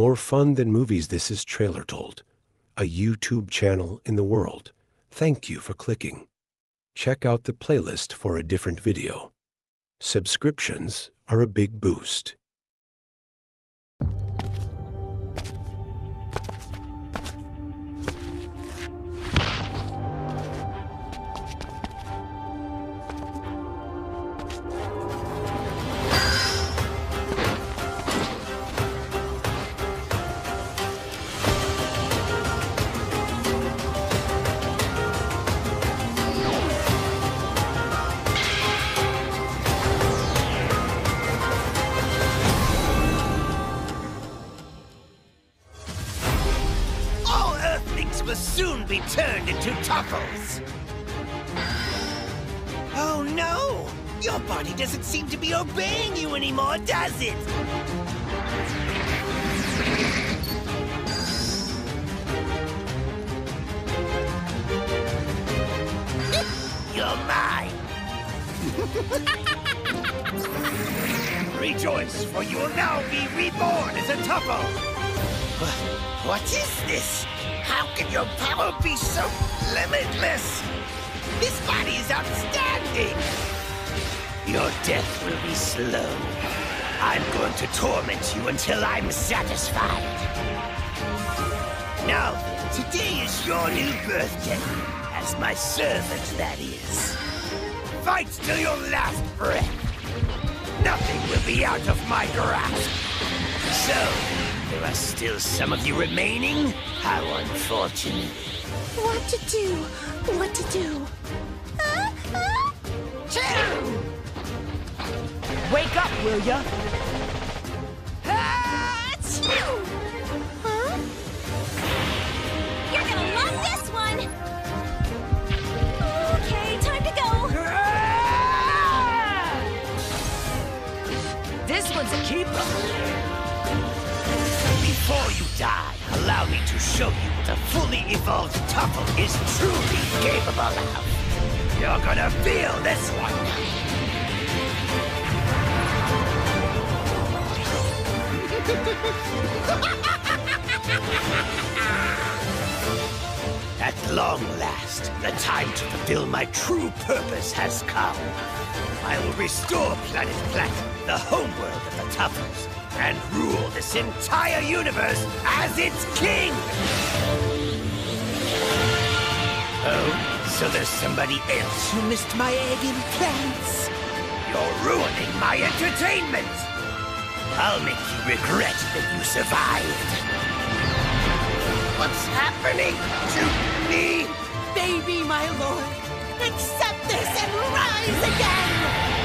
More fun than movies, this is TrailerTold, a YouTube channel in the world. Thank you for clicking. Check out the playlist for a different video. Subscriptions are a big boost. Will soon be turned into Tuffles. Oh no! Your body doesn't seem to be obeying you anymore, does it? You're mine! Rejoice, for you will now be reborn as a Tuffle! What is this? How can your power be so limitless? This body is outstanding! Your death will be slow. I'm going to torment you until I'm satisfied. Now, today is your new birthday. As my servant, that is. Fight till your last breath. Nothing will be out of my grasp. So, there are still some of you remaining? How unfortunate. What to do? What to do? Wake up, will ya? Huh? You're gonna love this one! Okay, time to go! This one's a keeper! Before you die, allow me to show you what a fully evolved Tuffle is truly capable of. You're gonna feel this one! At long last, the time to fulfill my true purpose has come. I will restore Planet Platinum, the homeworld of the Tuffles, and rule this entire universe as its king! Oh, so there's somebody else who missed my egg implants? You're ruining my entertainment! I'll make you regret that you survived. What's happening to me? Baby, my lord, accept this and rise again!